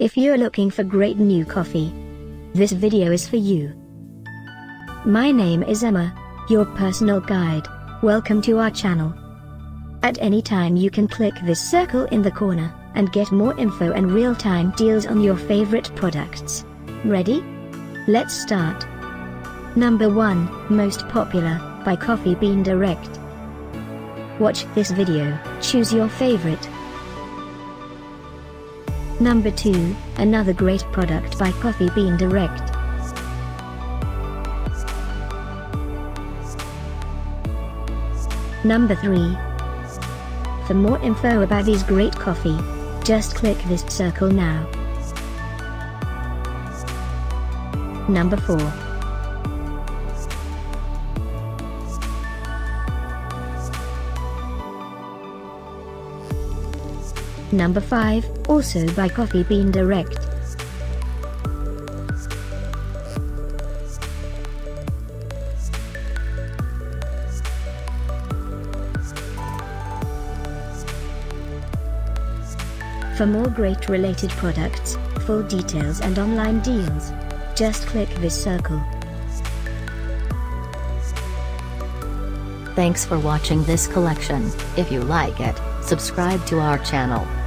If you're looking for great new coffee, this video is for you. My name is Emma, your personal guide. Welcome to our channel. At any time you can click this circle in the corner, and get more info and real-time deals on your favorite products. Ready? Let's start. Number 1, Most Popular, by Coffee Bean Direct. Watch this video, choose your favorite. Number 2, another great product by Coffee Bean Direct. Number 3. For more info about these great coffee, just click this circle now. Number 4. Number 5, also by Coffee Bean Direct. For more great related products, full details and online deals, just click this circle. Thanks for watching this collection. If you like it, subscribe to our channel.